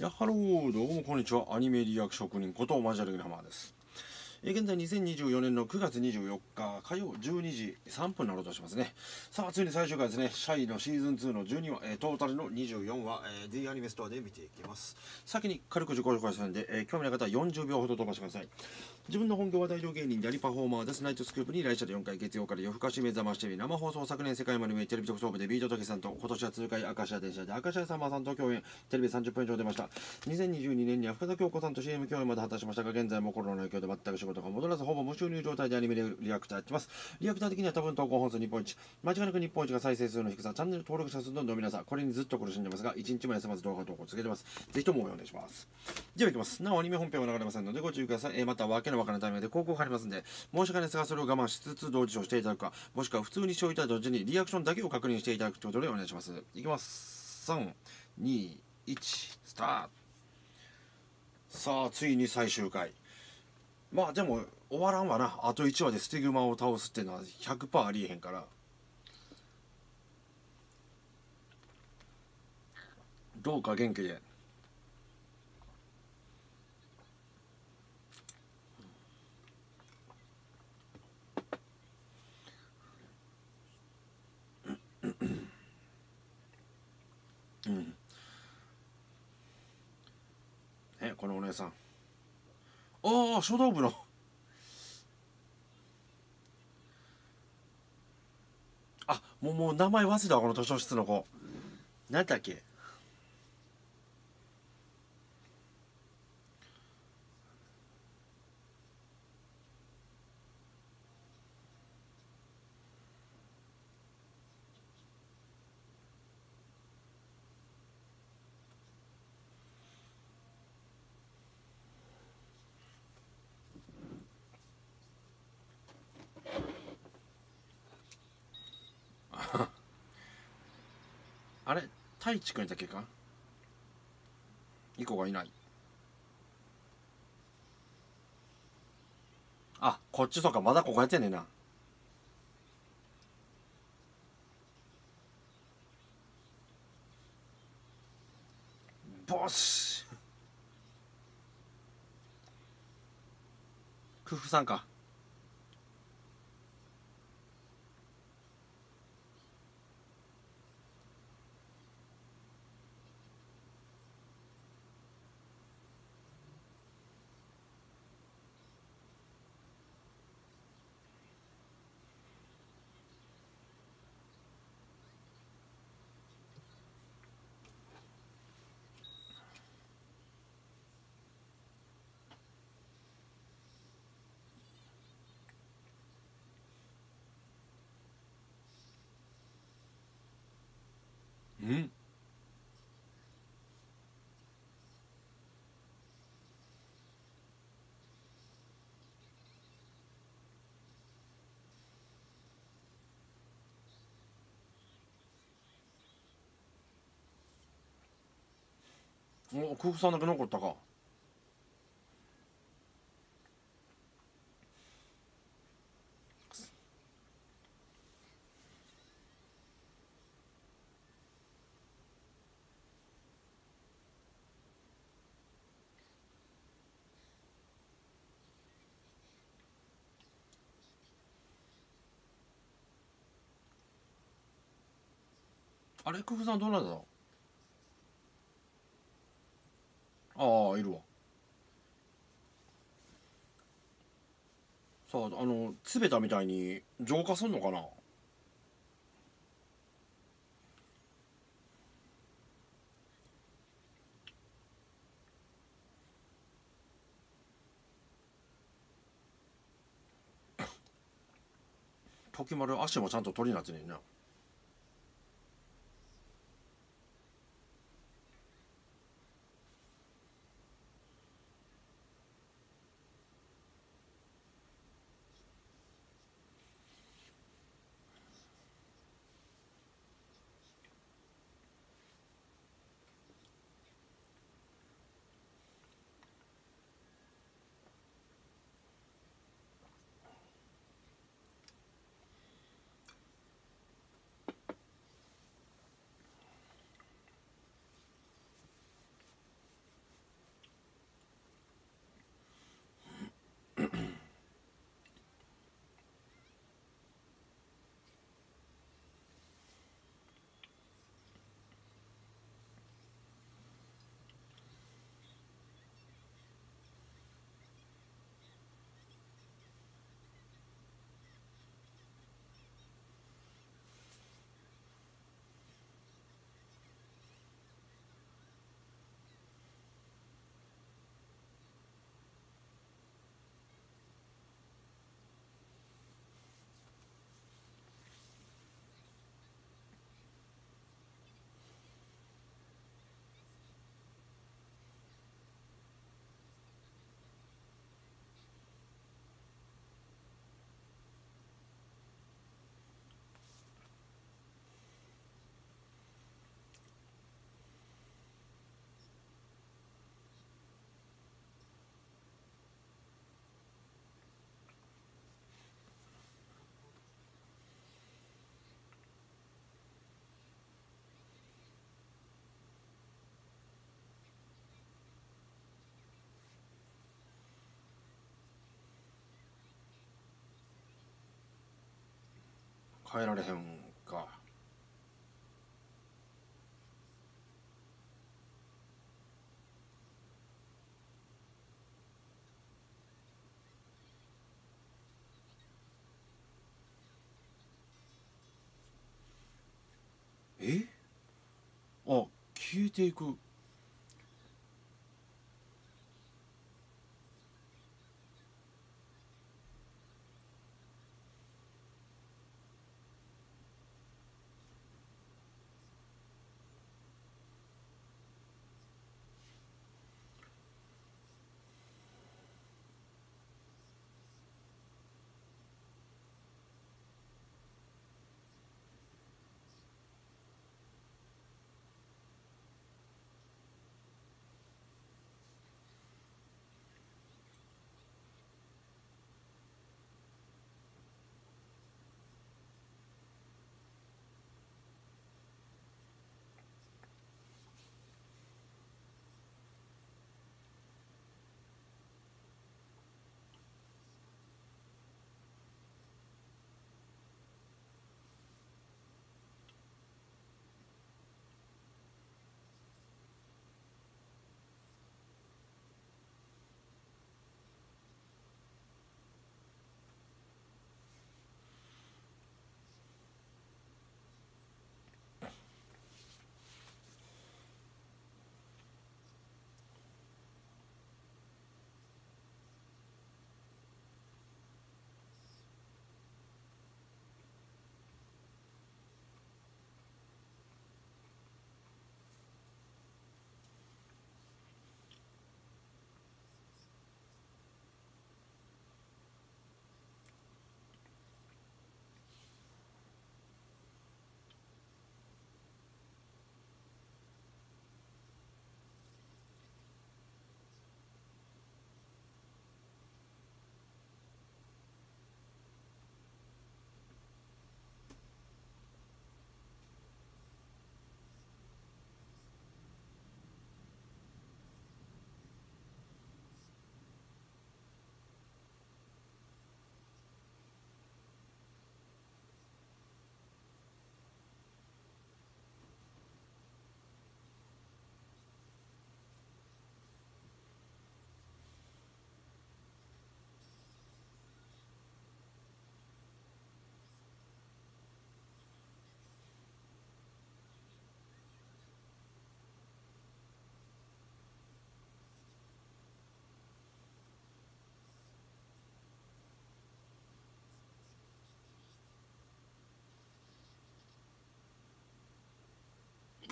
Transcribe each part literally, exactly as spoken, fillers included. いやハロー、どうもこんにちは。アニメリアク職人ことマジャルグラマーです。え現在にせんにじゅうよねんのくがつにじゅうよっか火曜じゅうにじさんぷんなろうとしますね。さあついに最終回ですね。シャイのシーズンツーのじゅうにわ、えー、トータルのにじゅうよんわ、えー、D アニメストアで見ていきます。先に軽く自己紹介するんで、えー、興味のある方はよんじゅうびょうほど飛ばしてください。自分の本業は大量芸人でありパフォーマーです。ナイトスクープに来社でよんかい、月曜から夜更かし目覚ましてみ生放送、昨年世界丸見えテレビ特捜部でビートたけしさんと、今年はにかい明石家電車で明石家さんまさんと共演、テレビさんじゅっぷん以上出ました。にせんにじゅうにねんには深田恭子さんと シーエム 共演まで果たしましたが、現在もコロナの影響で全く仕事が戻らずほぼ無収入状態でアニメリアクターやってます。リアクター的には多分投稿本数日本一、間違いなく日本一が再生数の低さ、チャンネル登録者数の伸びなさ、これにずっと苦しんでますがいちにちも休まず動画投稿続けてます。ぜひともお願いします。ではいきます。なおアニメ本編は流れませんのでご注意ください。えー、またわけのわからないタイミングで広告がありますので申し訳ないですが、それを我慢しつつ同時視聴していただくか、もしくは普通に視聴いただくと同時にリアクションだけを確認していただくということでお願いします。いきます。さんにいちスタート。さあついに最終回。まあでも終わらんわな。あといちわでスティグマを倒すっていうのは ひゃくパーセント ありえへんから、どうか元気で。うんね、このお姉さん、ああ書道部のあもうもう名前忘れたわ。この図書室の子何だっけ。あれ太一君だけか、イコがいない。あこっちとかまだここやってんねんな。ボスクフさんか。うん、お空腹さんだけ残ったか。あれクフさんどうなんだろう。ああいるわ。さああのつべたみたいに浄化すんのかな。時丸足もちゃんと取りなってねんな。変えられへんか。え？あ、消えていく。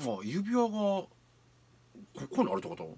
あ、指輪がここにあるってこと？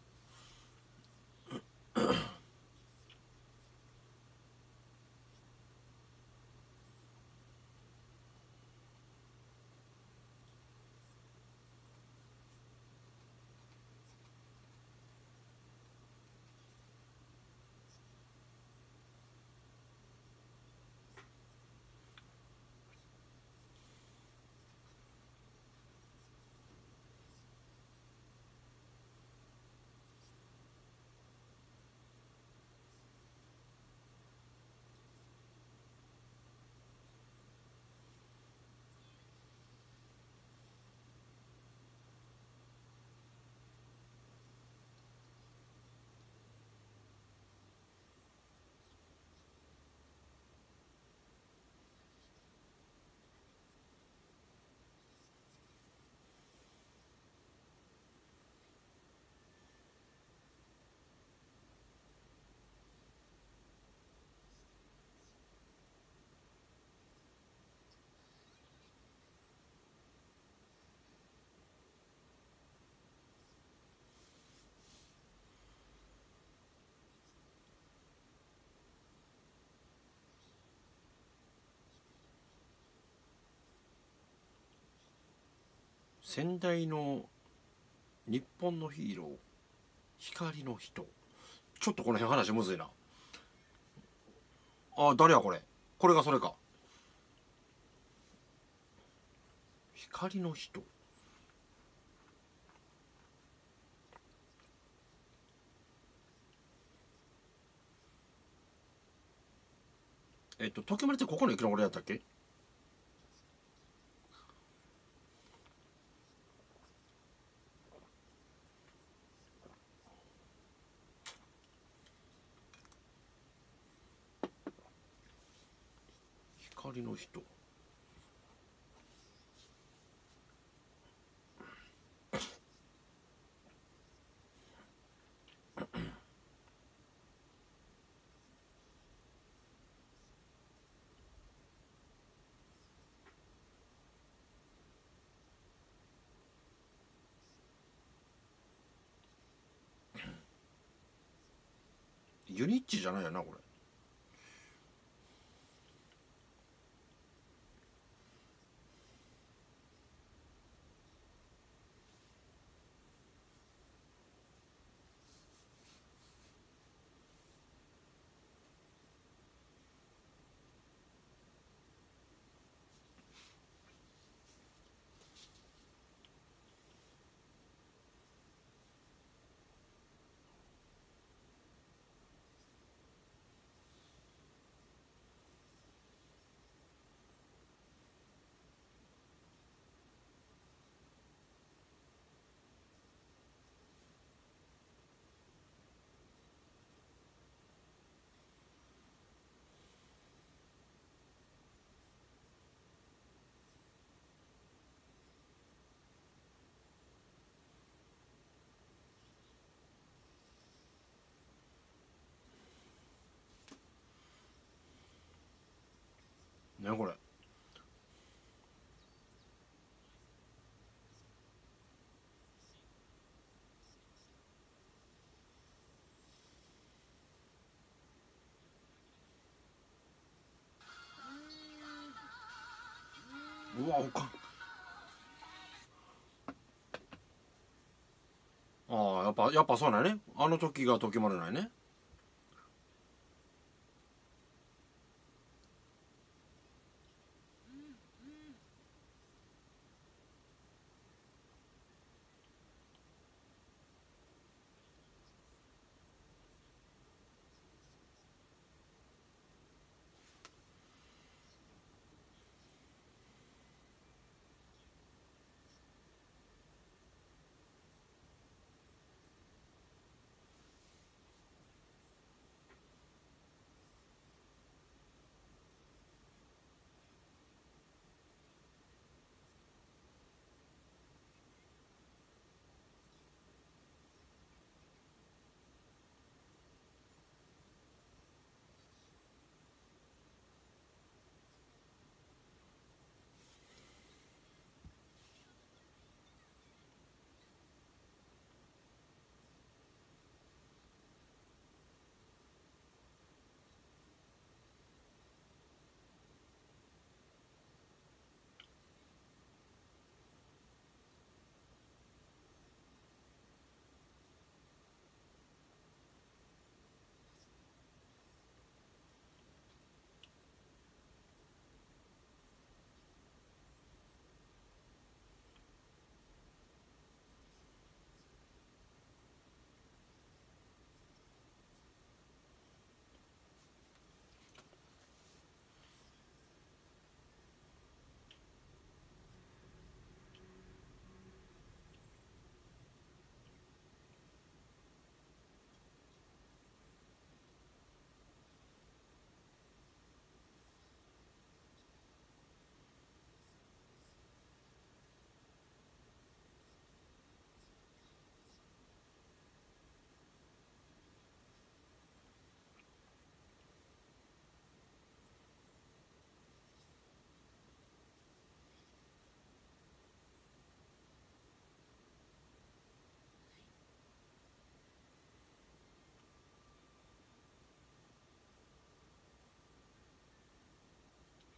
先代の日本のヒーロー光の人。ちょっとこの辺話むずいな。あ、誰やこれ。これがそれか。光の人。えっと時丸ってここの駅の俺やったっけ？光の人。ユニッチじゃないよな、これ。ね、これうわ、おかん、ああ、やっぱやっぱそうなんやね。あの時が時までないね。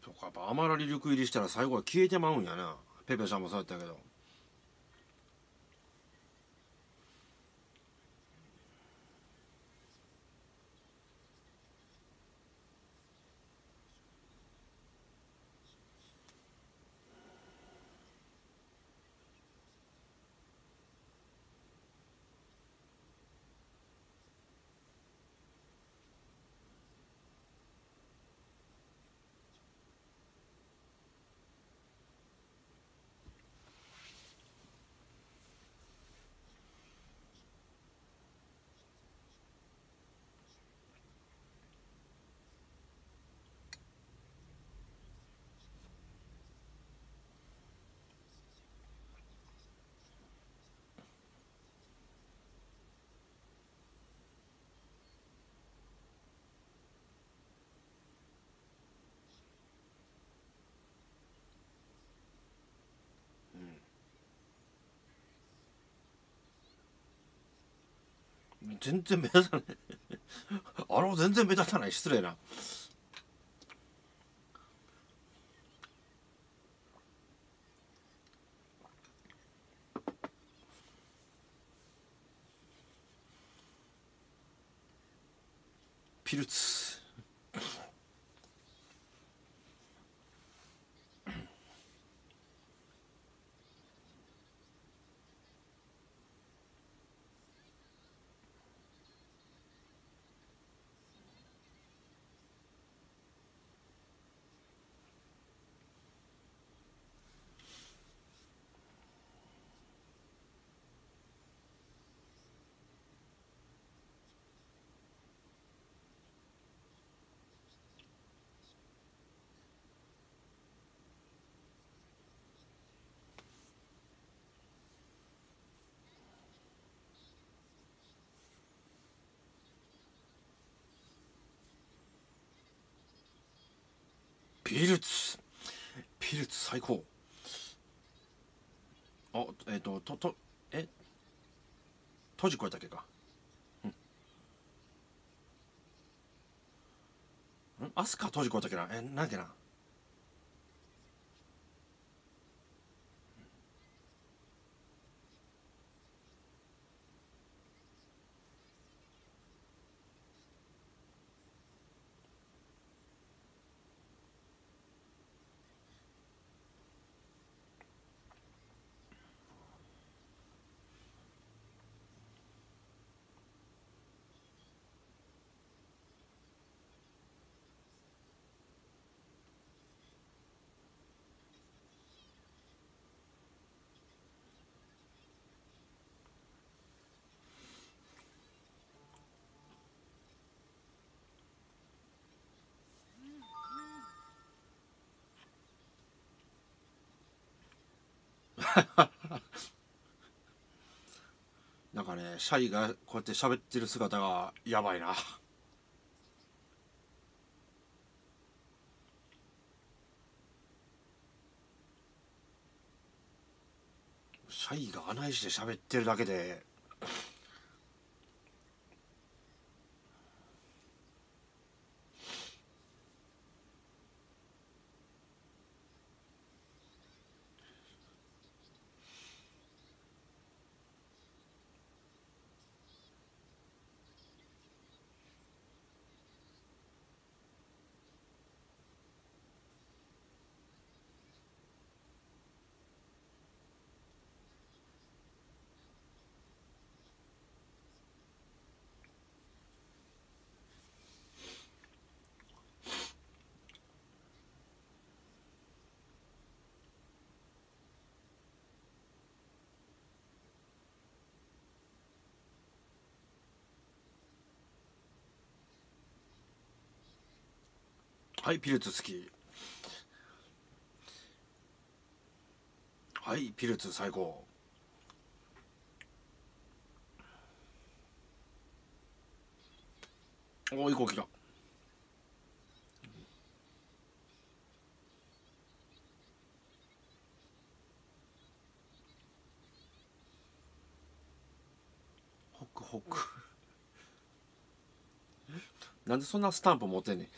そうか、やっぱ甘ら離陸入りしたら最後は消えてまうんやな。ペペちゃんもそうやったけど。全然目立たないあの全然目立たない、失礼な。ピルツピルツ、ピルツ最高。あ、えっと、と、と、え、閉じ越えたっけか。うん。ん、アスカ閉じ越えたっけな、え、なんだっけな。なんかね、シャイがこうやって喋ってる姿がやばいな。シャイが案内して喋ってるだけではい、ピルツ好き。はい、ピルツ最高。おお、いい子来た。ホクホクなんでそんなスタンプ持ってんねん。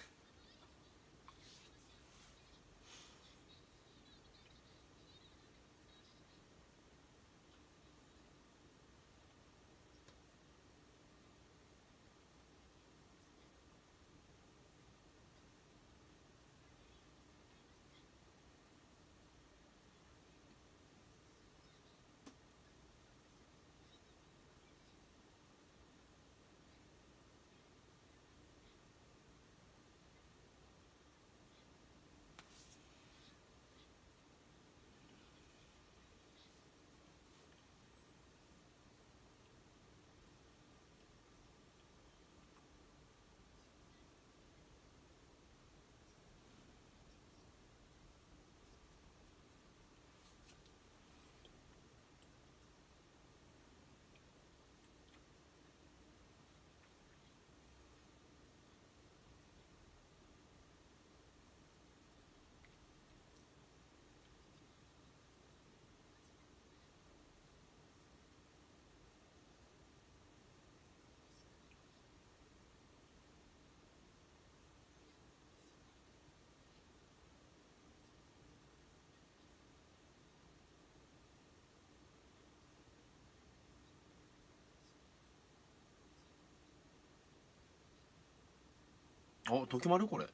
あ、ときまるこれ。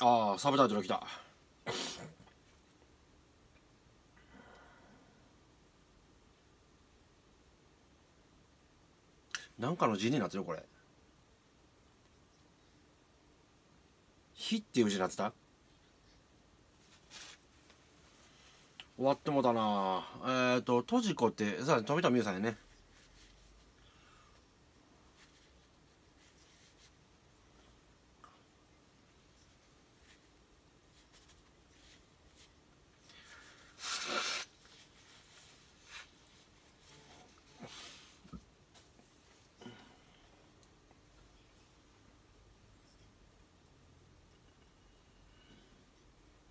ああ、サブタイトル来た。なんかの字になってるこれ。火っていう字になってた。終わってもだな。えーととじこってさあ、富田美優さんやね。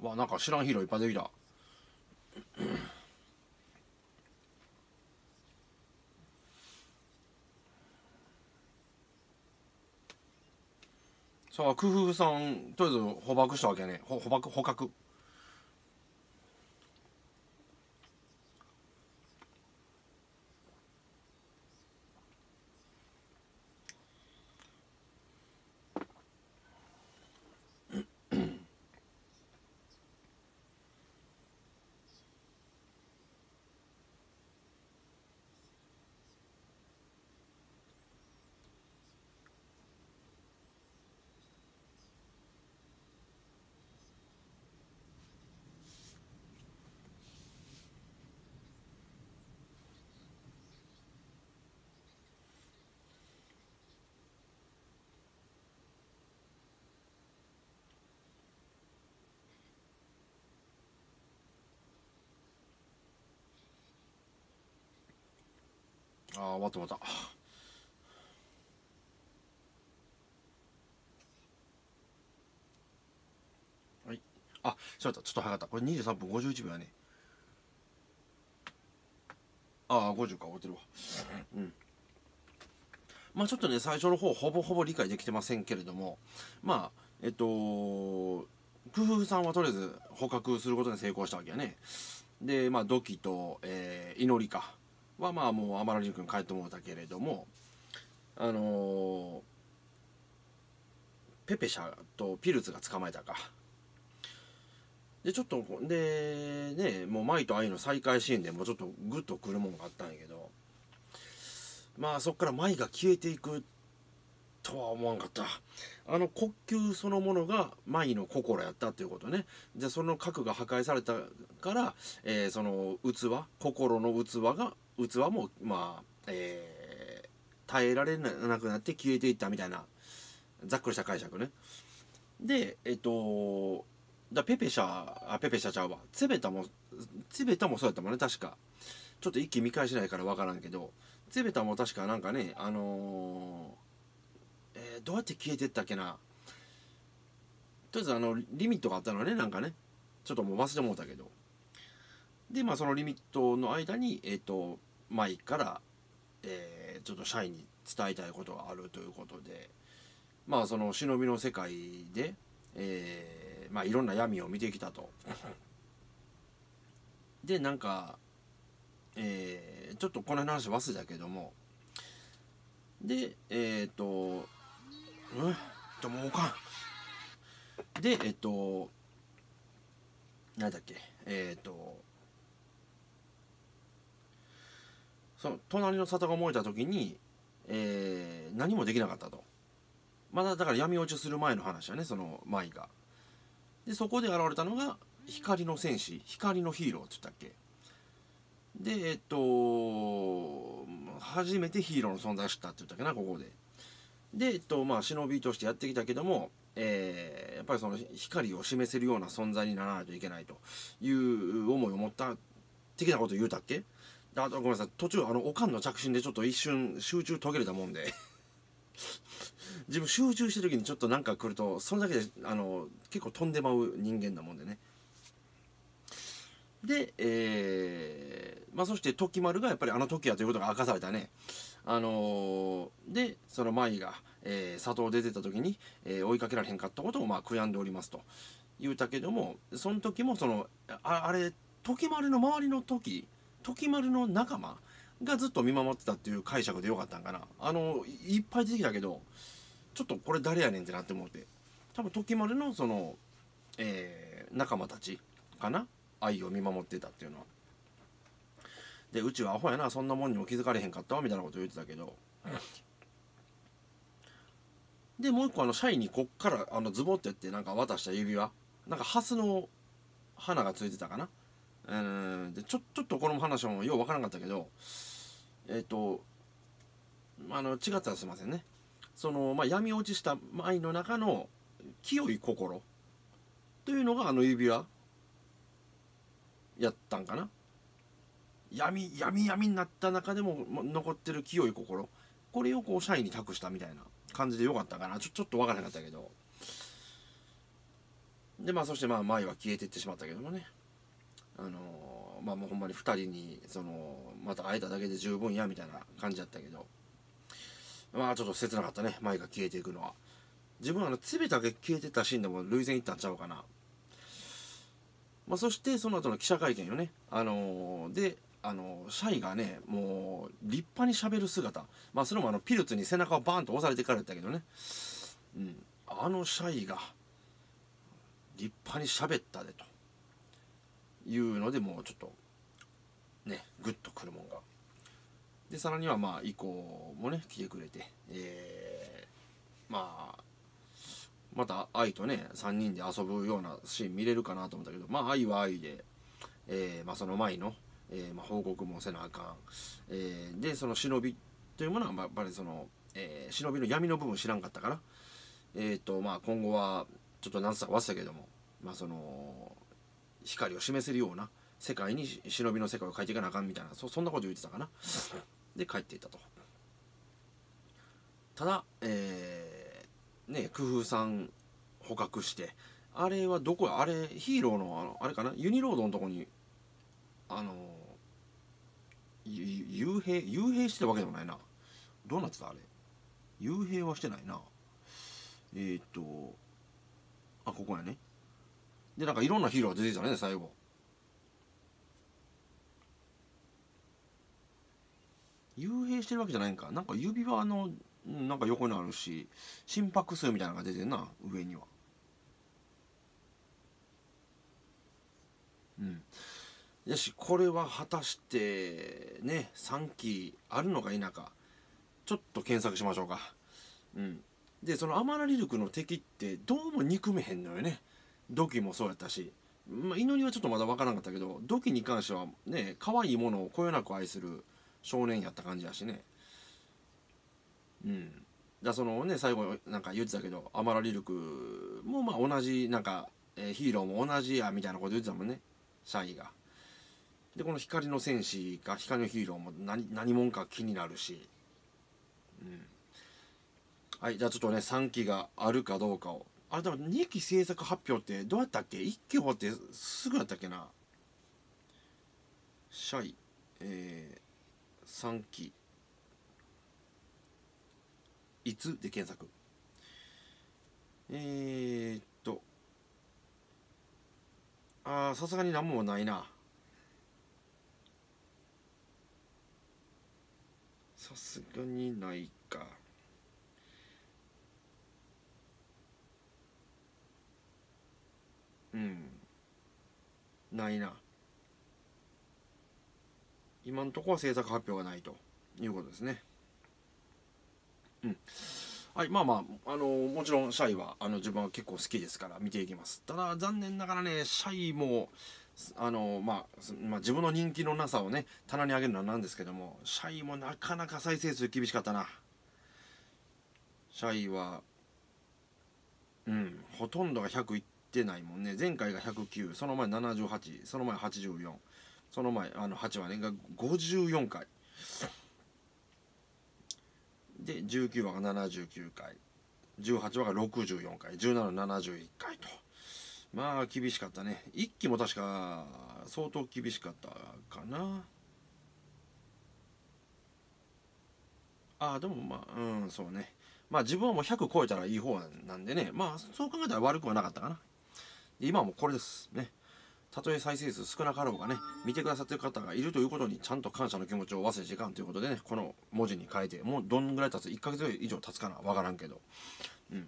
わ、なんか知らんヒーローいっぱい出てきた。さあ、工夫さんとりあえず捕獲したわけやね。ほ捕獲捕獲ああ、終わった終わった。はい。あ、しまった。ちょっと早かった。これにじゅうさんぷんごじゅういちびょうやね。ああ、ごじゅうか、終わってるわ。うん。まあちょっとね、最初の方、ほぼほぼ理解できてませんけれども、まあ、えっと、工夫さんはとりあえず捕獲することに成功したわけやね。で、まあ、土器と、えー、祈りか。はまあもう天野凛君帰ってもうたけれども、あのー、ペペシャとピルツが捕まえたかで、ちょっとでね、もう舞と愛の再会シーンでもうちょっとグッとくるもんがあったんやけど、まあそっから舞が消えていくとは思わんかった。あの呼吸そのものが舞の心やったということね。でその核が破壊されたから、えー、その器、心の器が器もまあ、えー、耐えられなくなって消えていったみたいなざっくりした解釈ね。でえっとだペペシャあペペシャちゃうわ、ツェベタもツェベタもそうやったもんね確か。ちょっと一気見返しないから分からんけど、ツェベタも確かなんかね、あのーえー、どうやって消えてったっけな。とりあえずあのリミットがあったのね、なんかね、ちょっともう忘れもうたけど。でまあそのリミットの間にえっ、ー、とマイから、えー、ちょっとシャイに伝えたいことがあるということで、まあその忍びの世界で、えー、まあいろんな闇を見てきたと。でなんか、えー、ちょっとこの話忘れたけども、でえっ、ー、とうんともうかんでえっ、ー、と何だっけえっ、ー、とその隣の里が燃えた時に、えー、何もできなかったと。まだだから闇落ちする前の話だね、その舞が。でそこで現れたのが光の戦士、光のヒーローって言ったっけ。でえっと初めてヒーローの存在を知ったって言ったっけな、ここで。でえっとまあ忍びとしてやってきたけども、えー、やっぱりその光を示せるような存在にならないといけないという思いを持った的なことを言うたっけ。あとごめんなさい、途中あのおかんの着信でちょっと一瞬集中途切れたもんで自分集中してる時にちょっとなんか来るとそれだけであの結構飛んでまう人間なもんでね。で、えー、まあそして時丸がやっぱりあの時やということが明かされたね。あのー、でその舞が、えー、里を出てた時に、えー、追いかけられへんかったことをまあ悔やんでおりますと言うたけども、その時もその あ, あれ時丸の周りの時時丸の仲間がずっと見守ってたっていう解釈でよかったんかな。あのいっぱい出てきたけどちょっとこれ誰やねんってなって思って、多分時丸のその、えー、仲間たちかな、愛を見守ってたっていうのは。でうちはアホやな、そんなもんにも気づかれへんかったわみたいなこと言ってたけどでもう一個あのシャイにこっからあのズボってやってなんか渡した指輪なんかハスの花がついてたかな。うんでちょちょっとこの話もよう分からなかったけど、えっ、ー、とあの違ったらすいませんね。その、まあ、闇落ちした舞の中の清い心というのがあの指輪やったんかな。闇闇闇になった中でも残ってる清い心、これをこうシャイに託したみたいな感じでよかったかな。ちょちょっと分からなかったけど。でまあそしてまあ舞は消えていってしまったけどもね。あのー、まあもうほんまにふたりにそのまた会えただけで十分やみたいな感じだったけど、まあちょっと切なかったね、舞が消えていくのは。自分はあのつべだけ消えてたシーンでも涙腺いったんちゃうかな。まあ、そしてその後の記者会見よね。あのー、であのシャイがねもう立派にしゃべる姿、まあそれもあのピルツに背中をバーンと押されてからやったけどね、うん、あのシャイが立派にしゃべったでというのでもうちょっとねグッとくるもんが。でさらにはまあ以降もね来てくれて、えー、まあまた愛とねさんにんで遊ぶようなシーン見れるかなと思ったけど、まあ愛は愛で、えー、まあその舞のえーまあ、報告もせなあかん、えー、でその忍びというものはやっぱりその、えー、忍びの闇の部分知らんかったから、えーとまあ、今後はちょっと何つったか忘れたけども、まあ、その光を示せるような世界に忍びの世界を変えていかなあかんみたいな そ, そんなこと言ってたかなで帰っていったと。ただ、えー、ね工夫さん捕獲してあれはどこや、あれヒーロー の, あ, のあれかなユニロードのとこにあの幽閉幽閉してたわけでもないな。どうなってたあれ幽閉はしてないな。えー、っとあここやね。でなんかいろんなヒーローが出てきたね最後。幽閉してるわけじゃないんか。なんか指輪のなんか横にあるし心拍数みたいなのが出てるな上には。うんよし、これは果たしてねさんきあるのか否かちょっと検索しましょうか。うんでそのアマラリルクの敵ってどうも憎めへんのよね。土器もそうやったし、まあ、祈りはちょっとまだ分からなかったけど土器に関してはね可愛いものをこよなく愛する少年やった感じやしね。うんだそのね最後なんか言ってたけどアマラリルクもまあ同じなんか、えー、ヒーローも同じやみたいなこと言ってたもんねシャイが。でこの光の戦士か光のヒーローも 何, 何者か気になるし、うん、はいじゃあちょっとねさんきがあるかどうかをあれだからにき制作発表ってどうやったっけいっき終わってすぐやったっけな。シャイ、えー、さんきいつで検索えー、っとああさすがに何もないな。さすがにないか。うんないな。今のところは制作発表がないということですね。うんはいまあまああのもちろんシャイはあの自分は結構好きですから見ていきます。ただ残念ながらねシャイもあのまあ、まあ自分の人気のなさをね棚に上げるのはなんですけどもシャイもなかなか再生数厳しかったな。シャイはうんほとんどがひゃくいってないもんね。前回がひゃくきゅうその前ななじゅうはちその前はちじゅうよんその前あのはちはねがごじゅうよんかいでじゅうきゅうわがななじゅうきゅうかいじゅうはちわがろくじゅうよんかい、じゅうなな、ななじゅういっかいと、まあ厳しかったね。いっきも確か相当厳しかったかな。ああ、でもまあ、うん、そうね。まあ自分はもうひゃく超えたらいい方なんでね、まあそう考えたら悪くはなかったかな。今はもうこれですね。たとえ再生数少なかろうがね、見てくださってる方がいるということにちゃんと感謝の気持ちを忘れていかんということでね、この文字に変えて、もうどんぐらい経つ、いっかげつ以上経つかな、わからんけど。うん。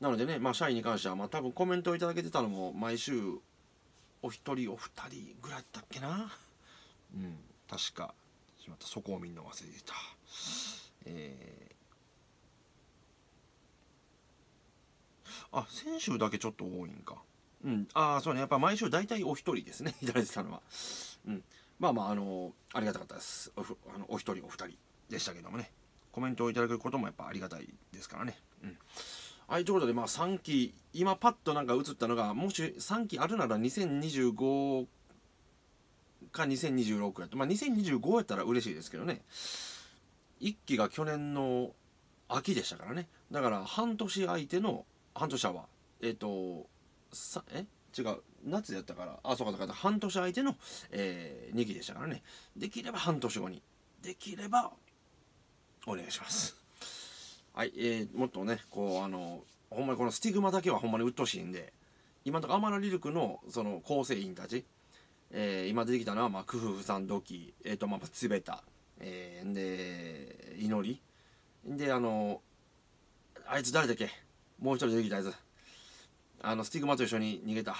なのでね、まあ社員に関しては、まあ多分コメントをいただけてたのも、毎週お一人お二人ぐらいだっけな。うん、確か。しまった、そこをみんな忘れてた。えー、あ、先週だけちょっと多いんか。うん、ああ、そうね、やっぱ毎週大体お一人ですね、いただいてたのは。うん、まあまあ、あのー、ありがたかったです。お, あのお一人、お二人でしたけどもね、コメントをいただくこともやっぱありがたいですからね。うん、はい、ということで、まあ、さんき、今、パッとなんか映ったのが、もしさんきあるならにせんにじゅうごかにせんにじゅうろくやった、まあ、にせんにじゅうごやったら嬉しいですけどね、いっきが去年の秋でしたからね、だから半年相手の、半年は、えっ、ー、と、さえ違う、夏やったから、あ、そうかそうか、半年相手の、えー、にきでしたからね、できれば半年後に、できればお願いします。はい、えー、もっとね、こう、あのほんまにこのスティグマだけはほんまにうっとうしいんで、今とか天野リルクのその構成員たち、えー、今出てきたのは、まあ、クフフさん、ドキ、えっ、ー、とまあつべた、えー、で祈りで、あのあいつ誰だっけ、もう一人出てきたやつ、あのスティグマと一緒に逃げた、い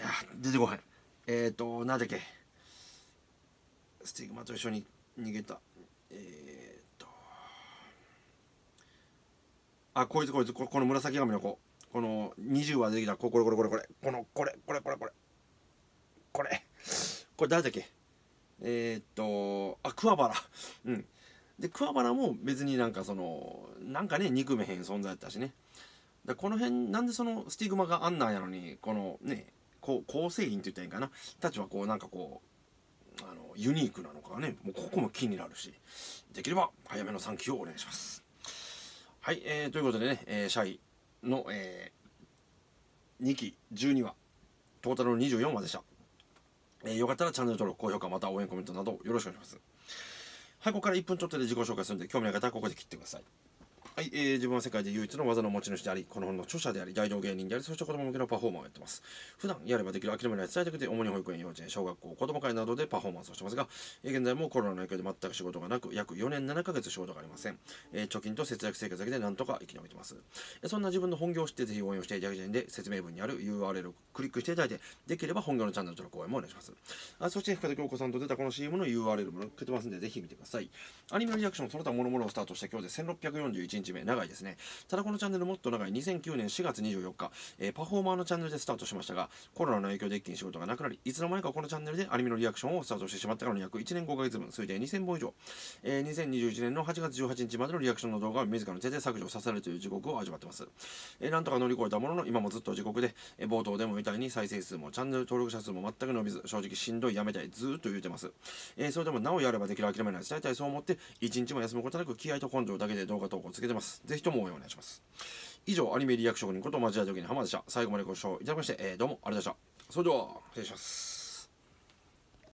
や出てこへん、えっ、ー、となんだっけ、スティグマと一緒に逃げた、えっ、ー、とあ、こいつこいつ こ, この紫髪の子、このにじゅうわできた、これこれこれこれこのこれこれこれこれこれこれ誰だっけ、えっ、ー、とあ、桑原うんで、桑原も別になんかそのなんかね、憎めへん存在だったしね、だこの辺なんでそのスティグマがあんなんやのに、このね、こう構成員って言ったらいいんかな、たちはこうなんかこうあのユニークなのかね、もうここも気になるし、できれば早めのさんきをお願いします。はい、えー、ということでね、えー、シャイの、えー、にきじゅうにわトータルのにじゅうよんわでした、えー、よかったらチャンネル登録、高評価、また応援コメントなどよろしくお願いします。はい、ここからいっぷんちょっとで自己紹介するので、興味のある方はここで切ってください。はい、えー、自分は世界で唯一の技の持ち主であり、この本の著者であり、大道芸人であり、そして子供向けのパフォーマーをやってます。普段やればできる諦めない伝えてくれて、主に保育園、幼稚園、小学校、子供会などでパフォーマンスをしてますが、えー、現在もコロナの影響で全く仕事がなく、約よねんななかげつ仕事がありません。えー、貯金と節約生活だけでなんとか生き延びてます。えー、そんな自分の本業を知って、ぜひ応援をしていただきたいんで、説明文にある ユーアールエル をクリックしていただいて、できれば本業のチャンネル登録応援もお願いします。あ、そして深田恭子さんと出たこの シーエム の ユーアールエル も載っけてますんで、ぜひ見てください。アニメのリアクション、その他諸々をスタートした今日でせんろっぴゃくよんじゅういちにち、長いですね。ただこのチャンネルもっと長いにせんきゅうねんしがつにじゅうよっか、えー、パフォーマーのチャンネルでスタートしましたが、コロナの影響で一気に仕事がなくなり、いつの間にかこのチャンネルでアニメのリアクションをスタートしてしまったからの約いちねんごかげつぶん、推定にせんぼん以上、えー、にせんにじゅういちねんのはちがつじゅうはちにちまでのリアクションの動画を自らの手で削除させられるという地獄を味わってます、えー、なんとか乗り越えたものの今もずっと地獄で、えー、冒頭でもみたいに再生数もチャンネル登録者数も全く伸びず、正直しんどい、やめたい、ずーっと言うてます、えー、それでもなおやればできる諦めない、伝えたい、そう思って一日も休むことなく気合と根性だけで動画投稿をつけてます。ぜひとも応援お願いします。以上、アニメリアクションことマジアドキの浜でした。最後までご視聴いただきまして、えー、どうもありがとうございました。それでは失礼します。